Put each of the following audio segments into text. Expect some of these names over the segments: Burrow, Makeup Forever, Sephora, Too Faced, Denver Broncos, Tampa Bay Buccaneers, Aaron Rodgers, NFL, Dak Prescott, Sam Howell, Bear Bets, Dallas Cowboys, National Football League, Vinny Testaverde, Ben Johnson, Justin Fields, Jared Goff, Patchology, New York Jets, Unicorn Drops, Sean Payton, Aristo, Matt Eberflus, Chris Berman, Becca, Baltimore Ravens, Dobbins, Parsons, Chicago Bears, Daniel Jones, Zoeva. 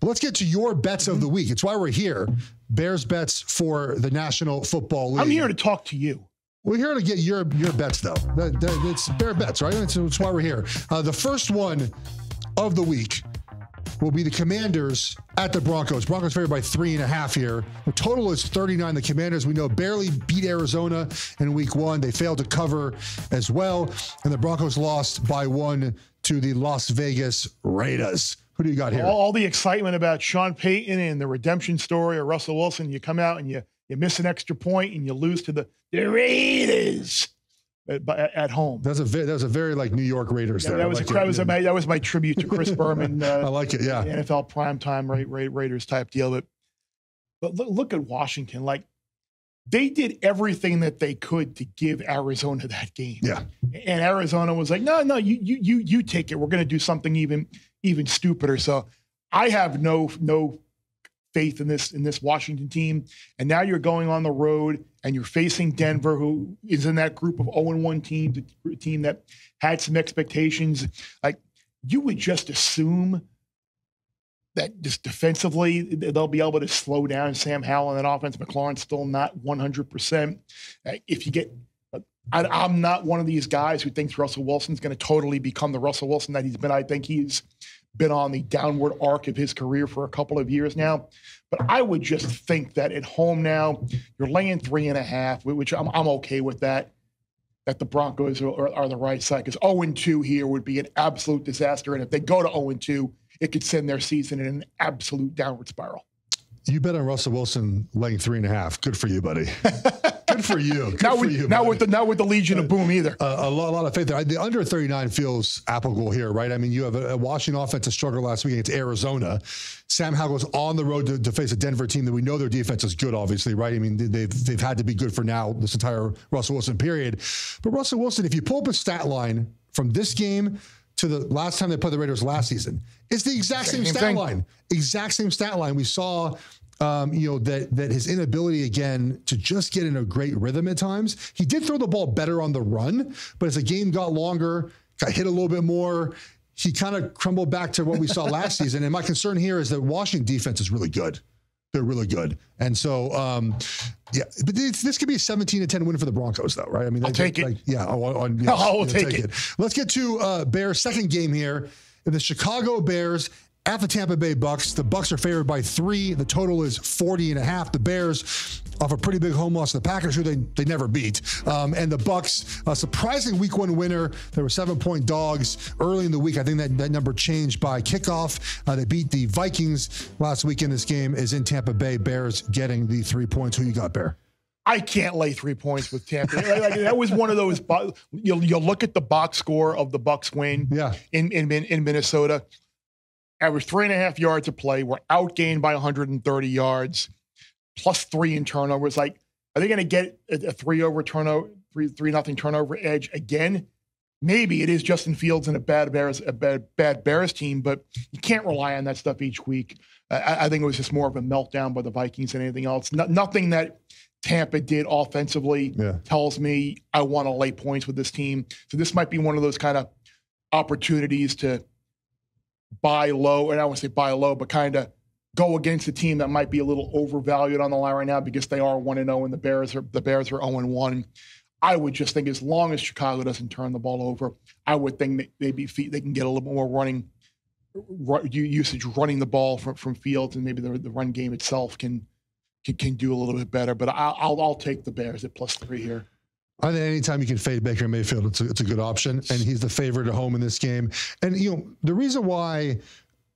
But let's get to your bets of the week. It's why we're here. Bears bets for the National Football League. I'm here to talk to you. We're here to get your bets, though. It's Bear Bets, right? That's why we're here. The first one of the week will be the Commanders at the Broncos. Broncos favored by 3.5 here. The total is 39. The Commanders, we know, barely beat Arizona in week one. They failed to cover as well. And the Broncos lost by 1 to the Las Vegas Raiders. Who do you got here? All the excitement about Sean Payton and the redemption story of Russell Wilson. You come out and you miss an extra point and you lose to the Raiders at home. That's a very like New York Raiders. Yeah, there. That was my tribute to Chris Berman. I like it. Yeah, NFL primetime Raiders type deal. But look at Washington. Like they did everything that they could to give Arizona that game. Yeah, and Arizona was like, no, you take it. We're going to do something even stupider. So I have no faith in this Washington team. And now you're going on the road and you're facing Denver, who is in that group of 0-1 teams, a team that had some expectations. Like you would just assume that just defensively they'll be able to slow down Sam Howell and that offense. McLaurin's still not 100%. I'm not one of these guys who thinks Russell Wilson's going to totally become the Russell Wilson that he's been. I think he's been on the downward arc of his career for a couple of years now. But I would just think that at home now, you're laying 3.5, which I'm okay with that the Broncos are the right side. Because 0-2 here would be an absolute disaster. And if they go to 0-2, it could send their season in an absolute downward spiral. You bet on Russell Wilson laying 3.5. Good for you, buddy. Good for you. Not with the Legion of Boom either. A lot of faith there. The under 39 feels applicable here, right? I mean, you have a Washington offensive struggle last week against Arizona. Sam Howell goes on the road to face a Denver team that we know their defense is good, obviously, right? I mean, they've had to be good for now, this entire Russell Wilson period. But Russell Wilson, if you pull up a stat line from this game to the last time they played the Raiders last season, it's the exact same stat line. Exact same stat line. We saw that his inability again to just get in a great rhythm at times. He did throw the ball better on the run, but as the game got longer, got hit a little bit more, he kind of crumbled back to what we saw last season. And my concern here is that Washington defense is really good. They're really good. And so, but this could be a 17-10 win for the Broncos, though, right? I mean, I'll take it. Let's get to Bears' second game here. The Chicago Bears at the Tampa Bay Bucs. The Bucs are favored by 3. The total is 40.5. The Bears off a pretty big home loss to the Packers, who they never beat. And the Bucs, a surprising week one winner. They were 7-point dogs early in the week. I think that number changed by kickoff. They beat the Vikings last weekend. This game is in Tampa Bay. Bears getting the 3 points. Who you got, Bear? I can't lay 3 points with Tampa. Like, that was one of those. You'll look at the box score of the Bucs win in Minnesota. Average 3.5 yards a play. We're outgained by 130 yards, plus 3 in turnovers. Like, are they going to get a 3-0 turnover edge again? Maybe it is Justin Fields and a bad Bears team, but you can't rely on that stuff each week. I think it was just more of a meltdown by the Vikings than anything else. Nothing that Tampa did offensively tells me I want to lay points with this team. So this might be one of those kind of opportunities to buy low, and I won't say buy low, but kind of go against a team that might be a little overvalued on the line right now because they are 1-0 and the Bears are 0-1. I would just think as long as Chicago doesn't turn the ball over, I would think that maybe they can get a little bit more running the ball from Fields, and maybe the run game itself can do a little bit better. But I'll take the Bears at plus 3 here. I think anytime you can fade Baker Mayfield, it's a good option, and he's the favorite at home in this game. And the reason why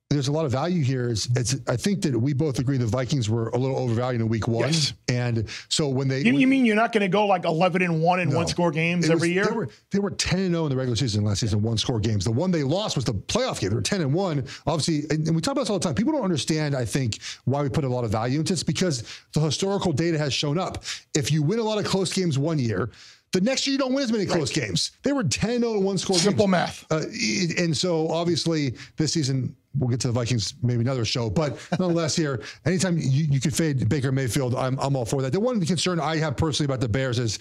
there's a lot of value here is I think that we both agree the Vikings were a little overvalued in week one, and so when they you mean you're not going to go like 11-1 in one score games every year? They were 10-0 in the regular season last season, one score games. The one they lost was the playoff game. They were 10-1, obviously, and we talk about this all the time. People don't understand, I think, why we put a lot of value into this because the historical data has shown up. If you win a lot of close games one year, the next year, you don't win as many close games. They were 10-0 in one score. Simple math. And so, obviously, this season, we'll get to the Vikings, maybe another show. But nonetheless, here, anytime you can fade Baker Mayfield, I'm all for that. The one concern I have personally about the Bears is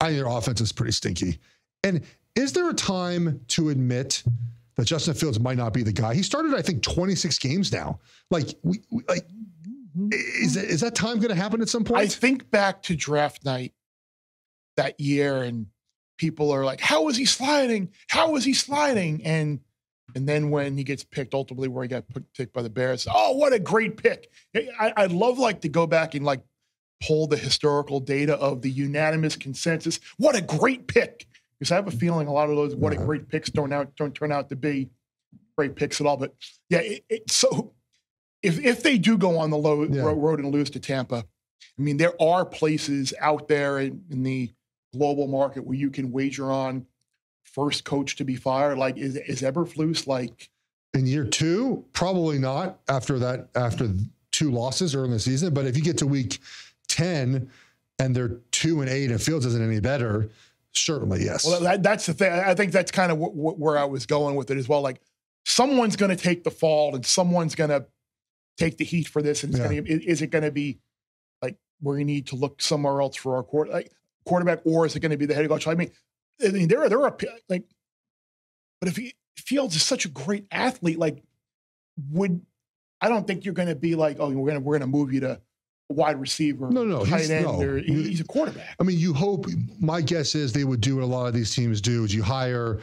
I think their offense is pretty stinky. And is there a time to admit that Justin Fields might not be the guy. He started, I think, 26 games now. Like, is that time going to happen at some point? I think back to draft night that year, and people are like, "How is he sliding? How is he sliding?" And then when he gets picked, ultimately where he got picked by the Bears, oh, what a great pick. I'd love like to go back and like pull the historical data of the unanimous consensus. What a great pick. Because I have a feeling a lot of those what a great picks don't turn out to be great picks at all. But yeah, so if they do go on the road and lose to Tampa, I mean, there are places out there in the global market where you can wager on first coach to be fired. Like is Eberflus like in year two? Probably not after two losses early in the season. But if you get to week 10 and they're 2-8 and Fields isn't any better, certainly yes. Well, that's the thing. I think that's kind of where I was going with it as well. Like someone's going to take the fall and someone's going to take the heat for this. And it's is it going to be like we need to look somewhere else for our quarterback, or is it going to be the head coach? I mean, there are like, but if Fields is such a great athlete, like, I don't think you're going to be like, oh, we're going to move you to wide receiver, tight end. Or, he's a quarterback. I mean, you hope. My guess is they would do what a lot of these teams do: is you hire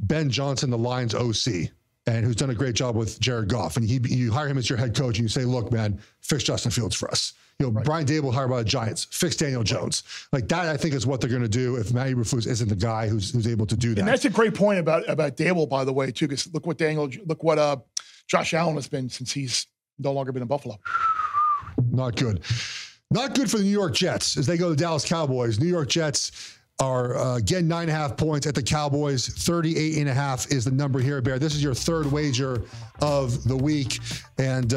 Ben Johnson, the Lions OC, and who's done a great job with Jared Goff, and you hire him as your head coach, and you say, look, man, fix Justin Fields for us. Brian Daboll hired by the Giants, fix Daniel Jones. Like that, I think, is what they're going to do if Matt Eberflus isn't the guy who's able to do that. And that's a great point about Daboll, by the way, too, because look what Josh Allen has been since he's no longer been in Buffalo. Not good. Not good for the New York Jets as they go to the Dallas Cowboys. New York Jets are, again, 9.5 points at the Cowboys. 38.5 is the number here, Bear. This is your third wager of the week. And,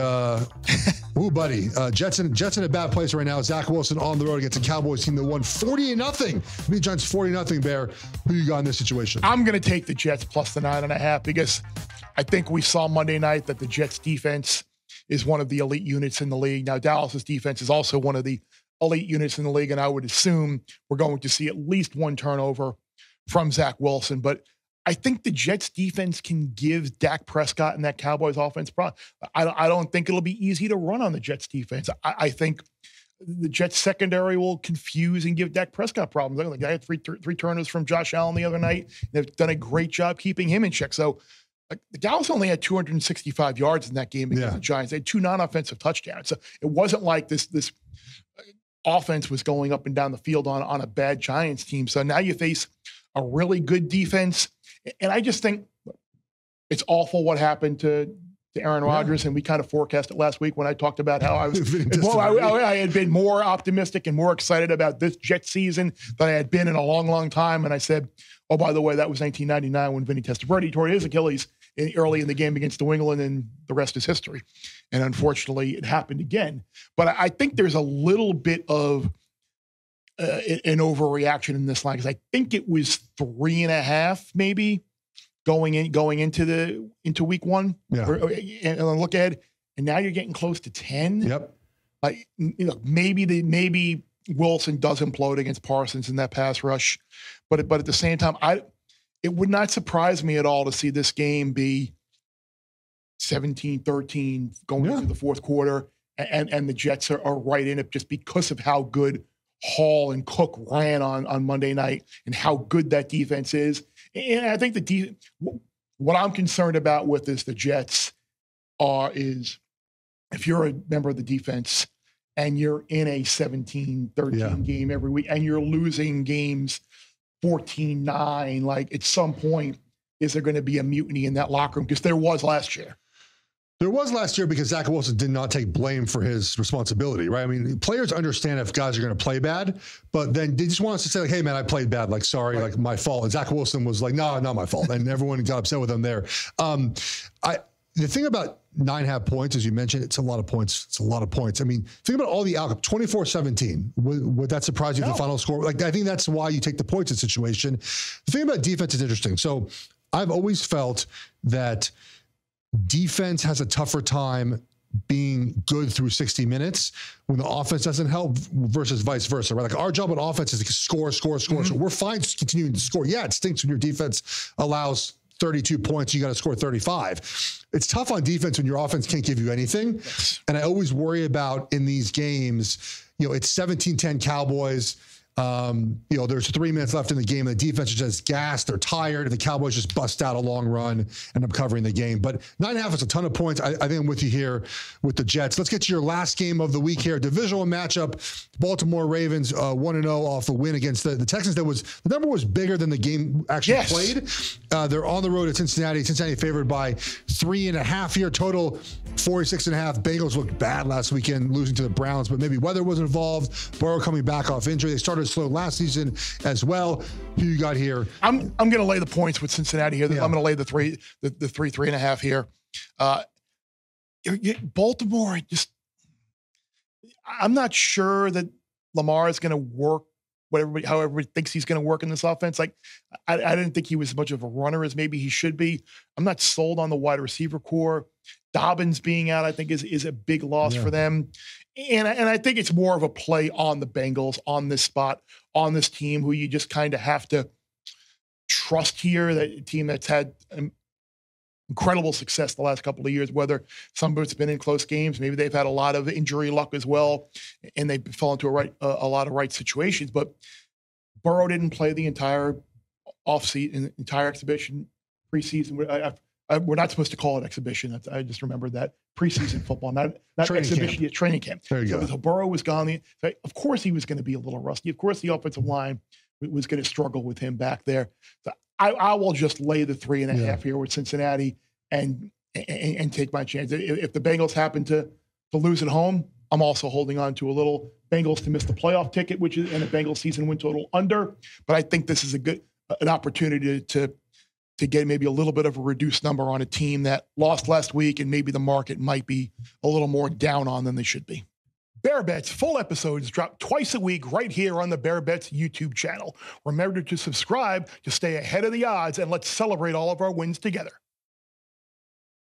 ooh, buddy, Jets in a bad place right now. Zach Wilson on the road against the Cowboys team that won 40-0. Vinny John's 40-0, Bear. Who you got in this situation? I'm going to take the Jets plus the 9.5 because I think we saw Monday night that the Jets defense is one of the elite units in the league. Now, Dallas's defense is also one of the elite units in the league, and I would assume we're going to see at least one turnover from Zach Wilson. But I think the Jets defense can give Dak Prescott and that Cowboys offense problems. I don't think it'll be easy to run on the Jets defense. I think the Jets secondary will confuse and give Dak Prescott problems. Like I had three turnovers from Josh Allen the other night. They've done a great job keeping him in check. So Dallas only had 265 yards in that game against the Giants. They had 2 non-offensive touchdowns. So it wasn't like this offense was going up and down the field on a bad Giants team. So now you face a really good defense. And I just think it's awful what happened to Aaron Rodgers. And we kind of forecast it last week when I talked about how I had been more optimistic and more excited about this Jet season than I had been in a long, long time. And I said, oh, by the way, that was 1999 when Vinny Testaverde tore his Achilles early in the game against New England, and the rest is history. And unfortunately, it happened again. But I think there's a little bit of an overreaction in this line, because I think it was 3.5 maybe going into week one. Yeah. And look ahead, and now you're getting close to 10. Yep. Like maybe Wilson does implode against Parsons in that pass rush, but at the same time, it would not surprise me at all to see this game be 17-13 going into the fourth quarter, and the Jets are right in it just because of how good Hall and Cook ran on Monday night and how good that defense is. And I think what I'm concerned about with this, the Jets is if you're a member of the defense and you're in a 17-13 game every week and you're losing games 14-9, like at some point, is there going to be a mutiny in that locker room? Because there was last year. There was last year because Zach Wilson did not take blame for his responsibility, right? I mean, players understand if guys are going to play bad, but then they just want us to say, like, hey, man, I played bad. Like, sorry, like, my fault. And Zach Wilson was like, no, not my fault. And everyone got upset with him there. The thing about 9.5 points, as you mentioned, it's a lot of points. It's a lot of points. I mean, think about all the outcome. 24-17. Would that surprise you? No. The final score? Like, I think that's why you take the points in situation. The thing about defense is interesting. So I've always felt that defense has a tougher time being good through 60 minutes when the offense doesn't help versus vice versa, right? Like our job on offense is to score. So we're fine continuing to score. Yeah, it stinks when your defense allows 32 points, you got to score 35. It's tough on defense when your offense can't give you anything. Yes. And I always worry about in these games, you know, it's 17-10 Cowboys. You know, there's 3 minutes left in the game. And the defense is just gassed. They're tired. And the Cowboys just bust out a long run and I'm covering the game. But 9.5 is a ton of points. I think I'm with you here with the Jets. Let's get to your last game of the week here. Divisional matchup, Baltimore Ravens 1-0 off the win against the Texans. That was, the number was bigger than the game actually played. They're on the road at Cincinnati. Cincinnati favored by 3.5 here. Total 46.5. Bengals looked bad last weekend losing to the Browns, but maybe weather was involved. Burrow coming back off injury. They started slow last season as well. Who you got here? I'm going to lay the points with Cincinnati here. Yeah. I'm going to lay the three and a half here. Baltimore, I'm not sure that Lamar is going to work how everybody thinks he's going to work in this offense. Like, I didn't think he was as much of a runner as maybe he should be. I'm not sold on the wide receiver core. Dobbins being out, I think, is a big loss for them. And I think it's more of a play on the Bengals, on this spot, on this team, who you just kind of have to trust here, that team that's had incredible success the last couple of years, whether some of it's been in close games. Maybe they've had a lot of injury luck as well, and they fell into a lot of right situations. But Burrow didn't play the entire offseason, entire exhibition, preseason. We're not supposed to call it exhibition. I just remembered that. Preseason football, not exhibition, training camp. There you go. So Burrow was gone. Of course he was going to be a little rusty. Of course the offensive line was going to struggle with him back there. So I will just lay the 3.5 here with Cincinnati and take my chance. If the Bengals happen to lose at home, I'm also holding on to a little Bengals to miss the playoff ticket, which is, and a Bengals season win total under. But I think this is an opportunity to get maybe a little bit of a reduced number on a team that lost last week and maybe the market might be a little more down on than they should be. Bear Bets full episodes drop twice a week right here on the Bear Bets YouTube channel. Remember to subscribe to stay ahead of the odds, and let's celebrate all of our wins together.